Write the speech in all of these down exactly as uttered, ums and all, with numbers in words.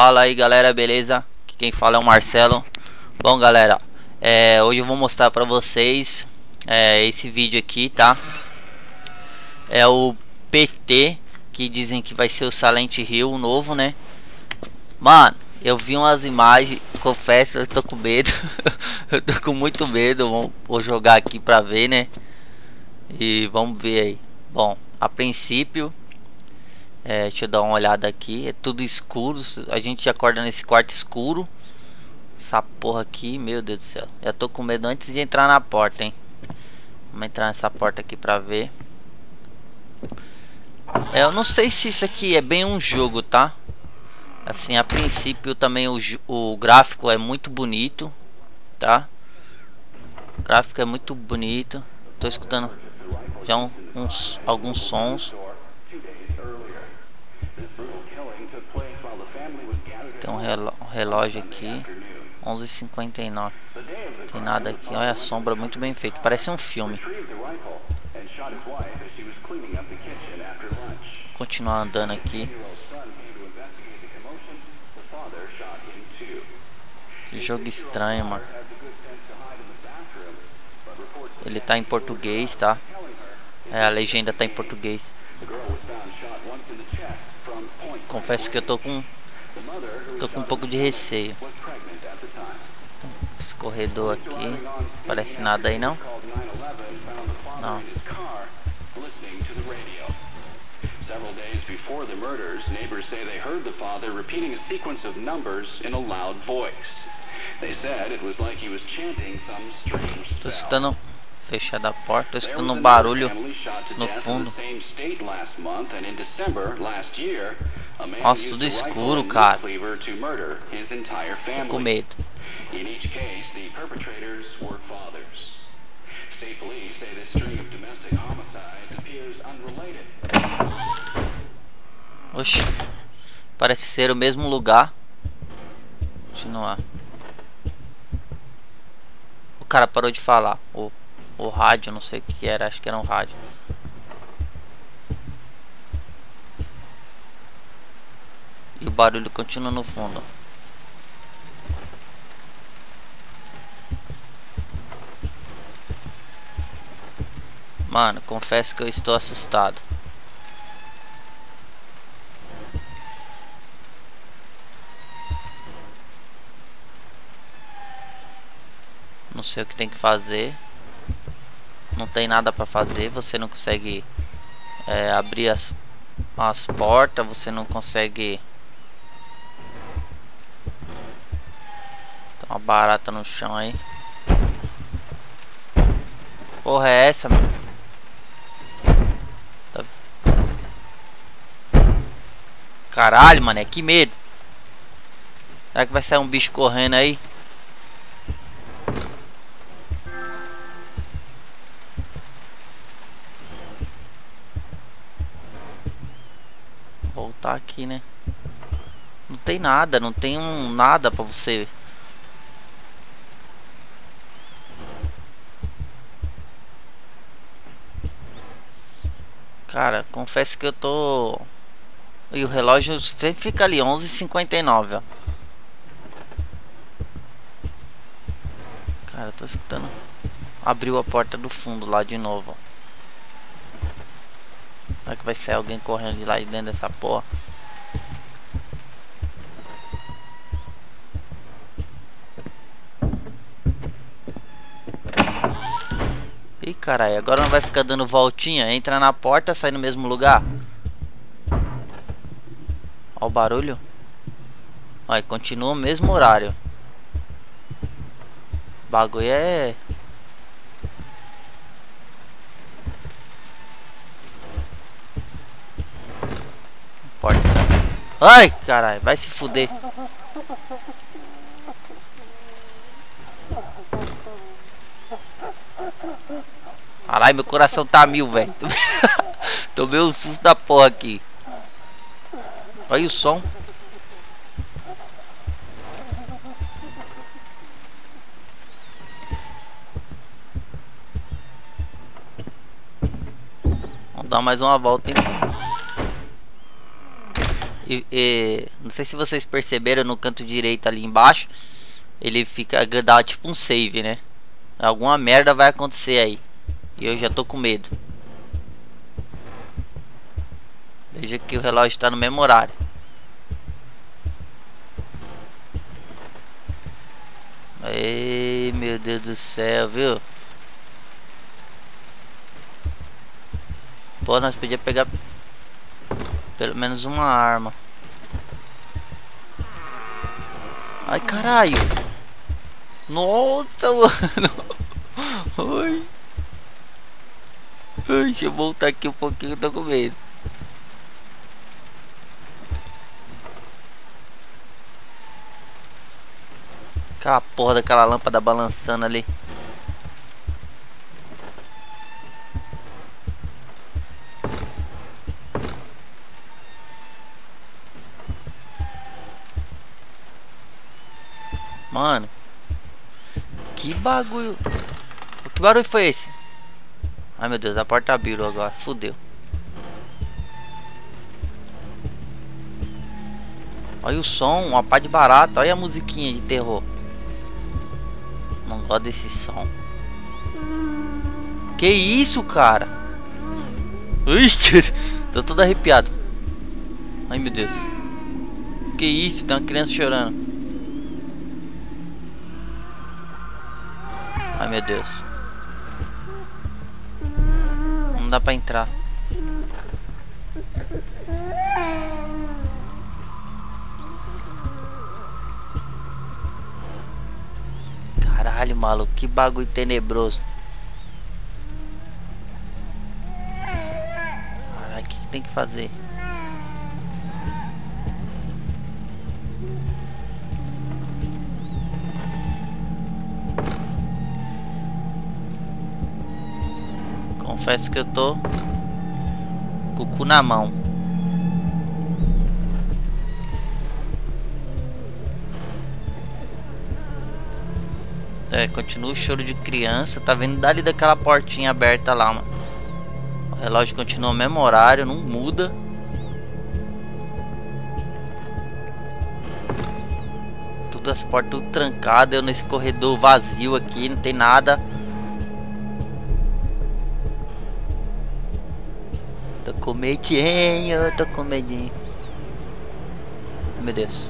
Fala aí galera, beleza? Aqui quem fala é o Marcelo. Bom galera, é, hoje eu vou mostrar pra vocês é, esse vídeo aqui, tá? É o P T, que dizem que vai ser o Silent Hill novo, né? Mano, eu vi umas imagens, confesso, eu tô com medo. Eu tô com muito medo, vou, vou jogar aqui pra ver, né? E vamos ver aí. Bom, a princípio... É, deixa eu dar uma olhada aqui. É tudo escuro. A gente acorda nesse quarto escuro. Essa porra aqui, meu Deus do céu. Já tô com medo antes de entrar na porta, hein. Vamos entrar nessa porta aqui pra ver. É, eu não sei se isso aqui é bem um jogo, tá? Assim, a princípio também o, o gráfico é muito bonito, tá? O gráfico é muito bonito. Tô escutando já um, uns, alguns sons. Tem um reló relógio aqui, onze e cinquenta e nove. Não tem nada aqui, olha a sombra, muito bem feito, parece um filme. Vou continuar andando aqui. Que jogo estranho, mano. Ele tá em português, tá? É, a legenda tá em português. Confesso que eu tô com tô com um pouco de receio. Esse corredor aqui, parece nada aí não? Não. Tô escutando fechada a porta, tô escutando um barulho no fundo. Nossa, tudo escuro, cara. Tô com medo. Oxi, parece ser o mesmo lugar. Continuar. O cara parou de falar. O, o rádio, não sei o que era, acho que era um rádio. E o barulho continua no fundo. Mano, confesso que eu estou assustado. Não sei o que tem que fazer. Não tem nada para fazer. Você não consegue é, abrir as, as portas. Você não consegue... Uma barata no chão aí. Porra, é essa, mano? Tá... Caralho, mané, que medo. Será que vai sair um bicho correndo aí? Vou voltar aqui, né? Não tem nada, não tem um nada pra você. Cara, confesso que eu tô... E o relógio sempre fica ali, onze e cinquenta e nove, ó. Cara, eu tô escutando... Abriu a porta do fundo lá de novo, ó. Será que vai sair alguém correndo de lá de dentro dessa porra? Ih, caralho, agora não vai ficar dando voltinha? Entra na porta, sai no mesmo lugar. Ó o barulho. Olha, continua o mesmo horário. O bagulho é... Porta. Ai, caralho, vai se fuder. Caralho, meu coração tá mil, velho. Tomei um susto da porra aqui. Olha o som. Vamos dar mais uma volta, hein? e, e não sei se vocês perceberam, no canto direito ali embaixo ele fica, dá tipo um save, né? Alguma merda vai acontecer aí e eu já tô com medo. Veja que o relógio está no mesmo horário. Ei, meu Deus do céu, viu? Pô, nós podíamos pegar pelo menos uma arma. Ai, caralho. Nossa, mano. Ai. Ai, deixa eu voltar aqui um pouquinho, eu tô com medo. Aquela porra daquela lâmpada balançando ali. Mano, que bagulho. Que barulho foi esse? Ai meu Deus, a porta abriu agora, fudeu. Olha o som, uma pá de barata, olha a musiquinha de terror. Não gosto desse som. Que isso, cara? Ixi, tô todo arrepiado. Ai meu Deus. Que isso, tem uma criança chorando. Ai meu Deus. Não dá pra entrar. Caralho, maluco, que bagulho tenebroso. Caralho, o que tem que fazer? Confesso que eu tô com o cu na mão. É, continua o choro de criança. Tá vendo dali daquela portinha aberta lá, mano. O relógio continua o mesmo horário, não muda. Todas as portas tudo trancadas. Eu nesse corredor vazio aqui, não tem nada. Tô com medinho, eu tô com medinho. Meu Deus.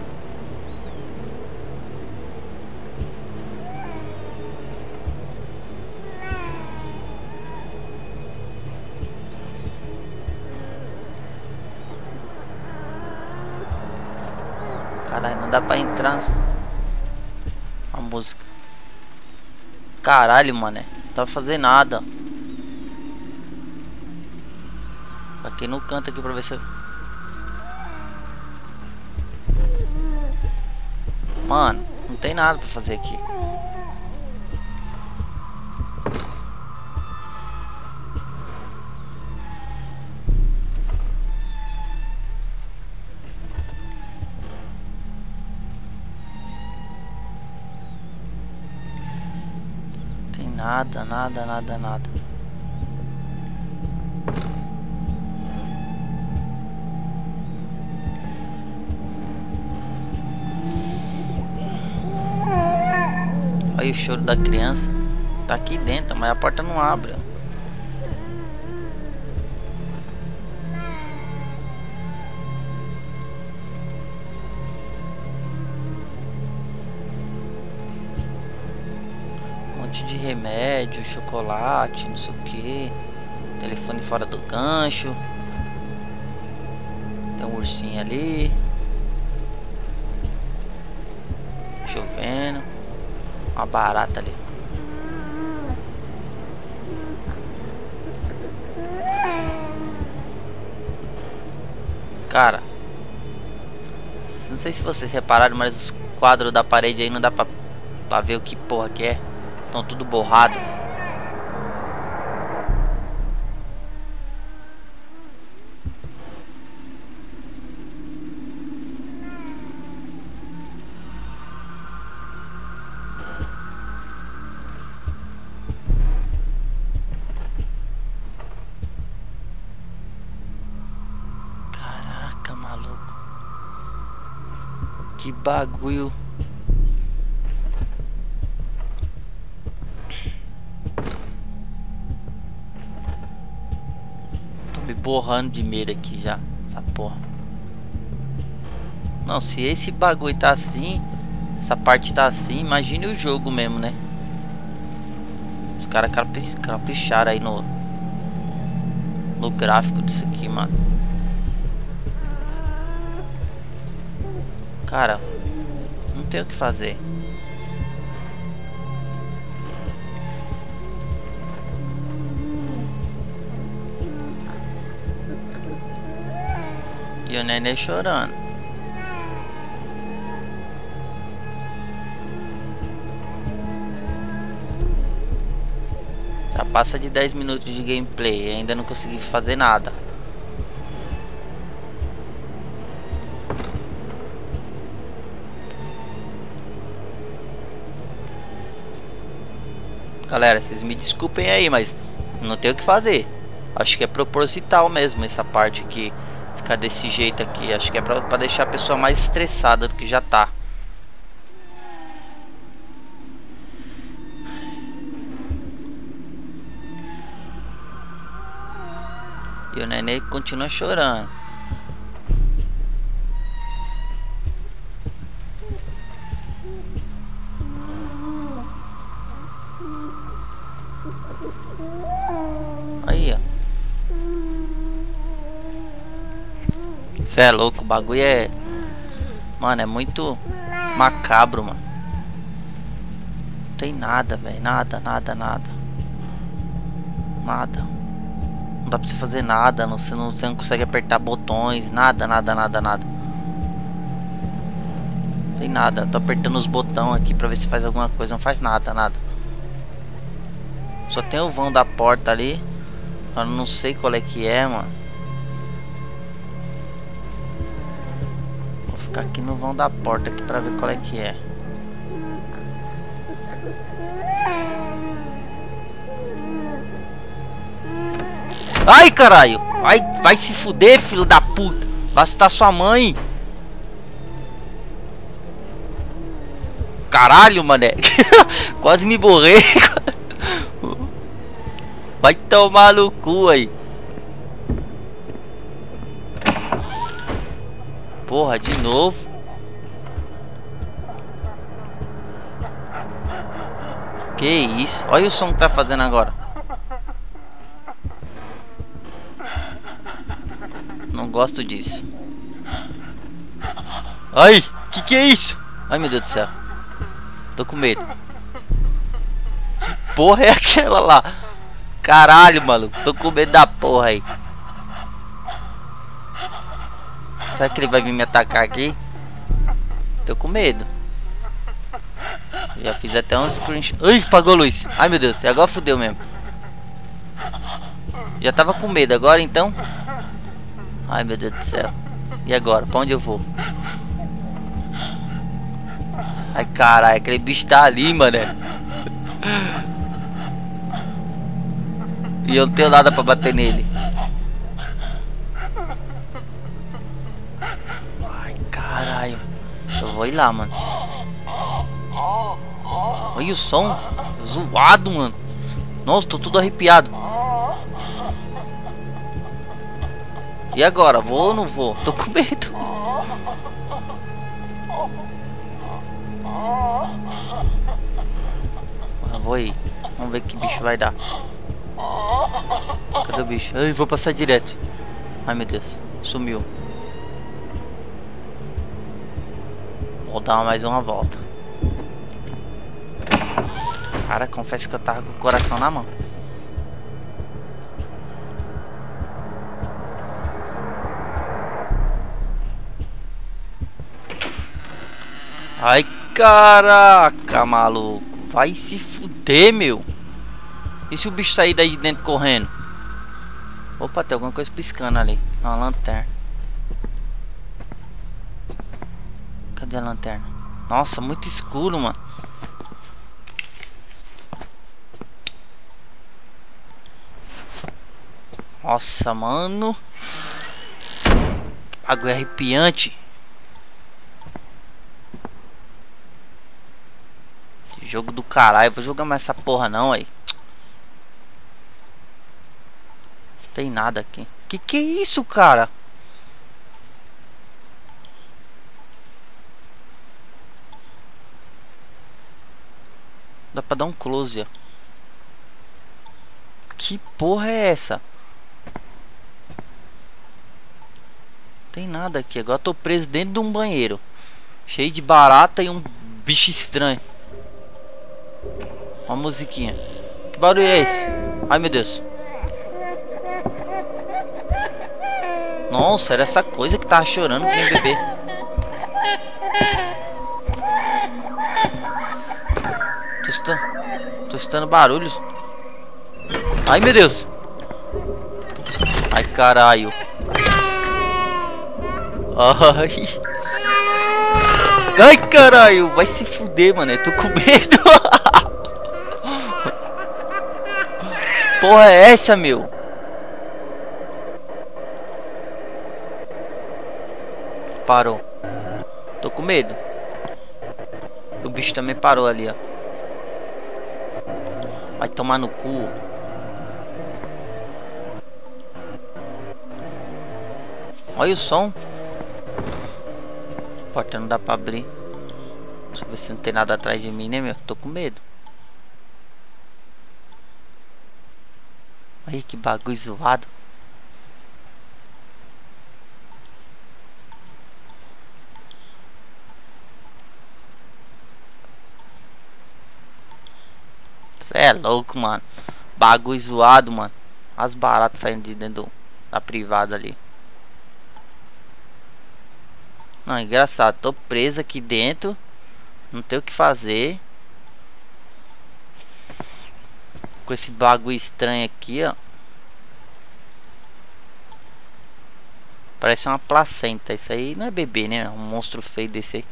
Caralho, não dá pra entrar. A música. Caralho, mano. Não dá pra fazer nada. Aqui no canto aqui pra ver se eu... Mano, não tem nada pra fazer aqui. Não tem nada, nada, nada, nada. Olha o choro da criança. Tá aqui dentro, mas a porta não abre. Um monte de remédio, chocolate, não sei o que. Telefone fora do gancho. Tem um ursinho ali. Chovendo. Uma barata ali. Cara, não sei se vocês repararam, mas os quadros da parede aí não dá pra, pra ver o que porra que é. Estão tudo borrado. Maluco. Que bagulho. Tô me borrando de medo aqui já. Essa porra. Não, se esse bagulho tá assim, essa parte tá assim, imagine o jogo mesmo, né? Os caras capricharam aí no No gráfico disso aqui, mano. Cara, não tem o que fazer. E o neném chorando. Já passa de dez minutos de gameplay e ainda não consegui fazer nada. Galera, vocês me desculpem aí, mas não tem o que fazer. Acho que é proposital mesmo essa parte aqui. Ficar desse jeito aqui. Acho que é pra, pra deixar a pessoa mais estressada do que já tá. E o neném continua chorando. Aí, ó. Cê é louco, o bagulho é... Mano, é muito macabro, mano. Não tem nada, velho. Nada, nada, nada. Nada. Não dá pra você fazer nada. Não, você, não, você não consegue apertar botões. Nada, nada, nada, nada. Não tem nada. Tô apertando os botões aqui pra ver se faz alguma coisa. Não faz nada, nada. Só tem o vão da porta ali. Eu não sei qual é que é, mano. Vou ficar aqui no vão da porta aqui pra ver qual é que é. Ai, caralho! Ai, vai se fuder, filho da puta! Vai assustar sua mãe! Caralho, mané! Quase me borrei! Vai tomar no cu aí. Porra, de novo. Que isso? Olha o som que tá fazendo agora. Não gosto disso. Ai, que que é isso? Ai, meu Deus do céu. Tô com medo. Que porra é aquela lá? Caralho, maluco, tô com medo da porra aí. Será que ele vai vir me atacar aqui? Tô com medo. Já fiz até um screenshot. Ai, apagou a luz. Ai, meu Deus, agora fodeu mesmo. Já tava com medo, agora então. Ai, meu Deus do céu. E agora, pra onde eu vou? Ai, caralho, aquele bicho tá ali, mané. E eu não tenho nada pra bater nele. Ai, caralho. Eu vou ir lá, mano. Olha o som. Zoado, mano. Nossa, tô tudo arrepiado. E agora? Vou ou não vou? Tô com medo. Eu vou ir. Vamos ver que bicho vai dar. Cadê o bicho? Ai, vou passar direto. Ai, meu Deus, sumiu. Vou dar mais uma volta. Cara, confesso que eu tava com o coração na mão. Ai, caraca, maluco. Vai se fuder, meu. E se o bicho sair daí de dentro correndo? Opa, tem alguma coisa piscando ali. Uma lanterna. Cadê a lanterna? Nossa, muito escuro, mano. Nossa, mano. Água arrepiante. do caralho. Vou jogar mais essa porra não, aí. Não tem nada aqui. Que que é isso, cara? Dá pra dar um close, ó. Que porra é essa? Não tem nada aqui. Agora tô preso dentro de um banheiro cheio de barata e um bicho estranho. Uma musiquinha. Que barulho é esse? Ai, meu Deus. Nossa, era essa coisa que tava chorando que nem bebê. Tô escutando, tô escutando barulhos. Ai, meu Deus. Ai, caralho. Ai. Ai, caralho. Vai se fuder, mano. Eu tô com medo. Porra é essa, meu? Parou. Tô com medo. O bicho também parou ali, ó. Vai tomar no cu. Olha o som. A porta não dá pra abrir. Deixa eu ver se não tem nada atrás de mim, né, meu? Tô com medo. Olha que bagulho zoado. Cê é louco, mano. Bagulho zoado, mano. As baratas saindo de dentro do, da privada ali. Não, é engraçado. Tô preso aqui dentro. Não tem o que fazer. Com esse bagulho estranho aqui, ó. Parece uma placenta. Isso aí não é bebê, né? Um monstro feio desse aí.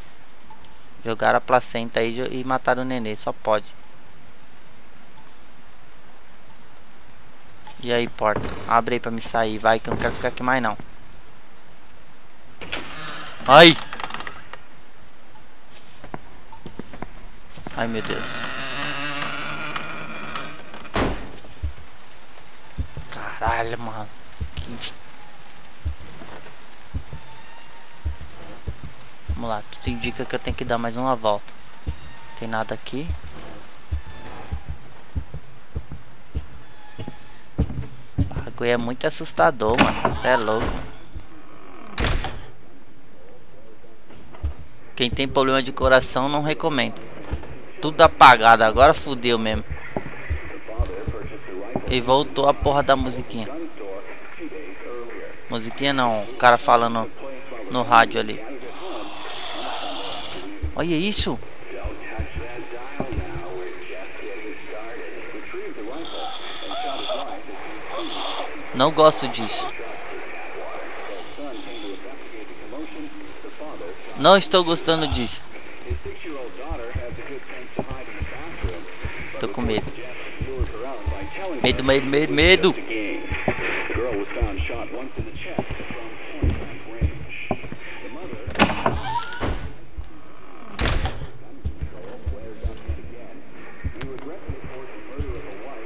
Jogaram a placenta aí e mataram o nenê. Só pode. E aí, porta? Abre aí pra me sair. Vai que eu não quero ficar aqui mais, não. Ai! Ai, meu Deus. Caralho, mano. Que... Vamos lá. Tudo indica que eu tenho que dar mais uma volta. Não tem nada aqui. O bagulho é muito assustador, mano. Cê é louco. Quem tem problema de coração, não recomendo. Tudo apagado. Agora fudeu mesmo. E voltou a porra da musiquinha. Musiquinha não. O cara falando no rádio ali. Olha isso. Não gosto disso. Não estou gostando disso. Tô com medo. Medo, medo, medo, medo.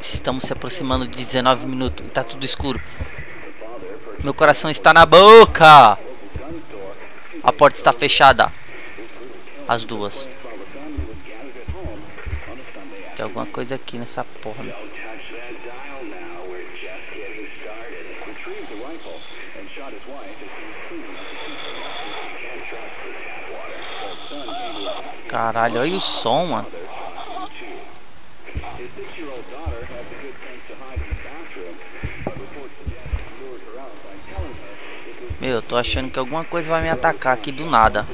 Estamos se aproximando de dezenove minutos e tá tudo escuro. Meu coração está na boca. A porta está fechada. As duas. Tem alguma coisa aqui nessa porra. Né? Caralho, olha o som, mano. Meu, eu tô achando que alguma coisa vai me atacar aqui do nada.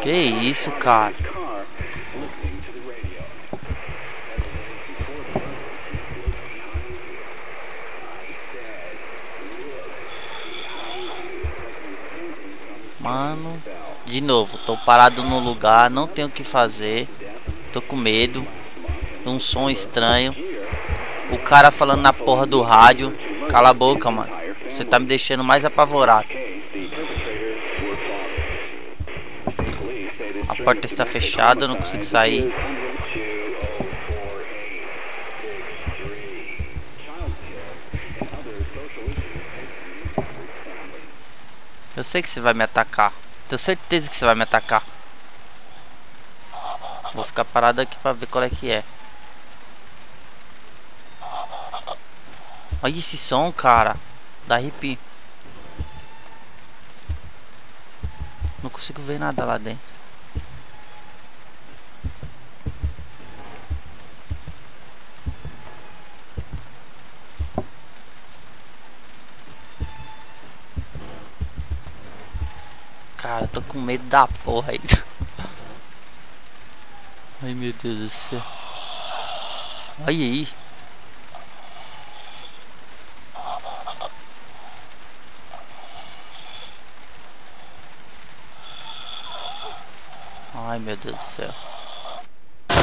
Que isso, cara? Mano, de novo, tô parado no lugar, não tenho o que fazer. Tô com medo. Um som estranho. O cara falando na porra do rádio. Cala a boca, mano. Você tá me deixando mais apavorado. A porta está fechada, eu não consigo sair. Eu sei que você vai me atacar. Tenho certeza que você vai me atacar. Vou ficar parado aqui pra ver qual é que é. Olha esse som, cara. Dá arrepio. Não consigo ver nada lá dentro. Cara, eu tô com medo da porra aí. Ai, meu Deus do céu. Olha aí. Ai, meu Deus do céu.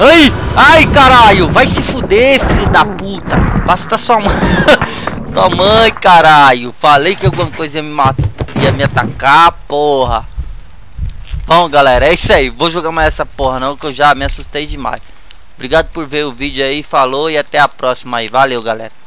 Ai, ai, caralho. Vai se fuder, filho da puta. Basta sua mãe. Sua mãe, caralho. Falei que alguma coisa ia me matar. Ia me atacar, porra. Bom, galera, é isso aí. Vou jogar mais essa porra não, que eu já me assustei demais. Obrigado por ver o vídeo aí. Falou e até a próxima aí. Valeu, galera.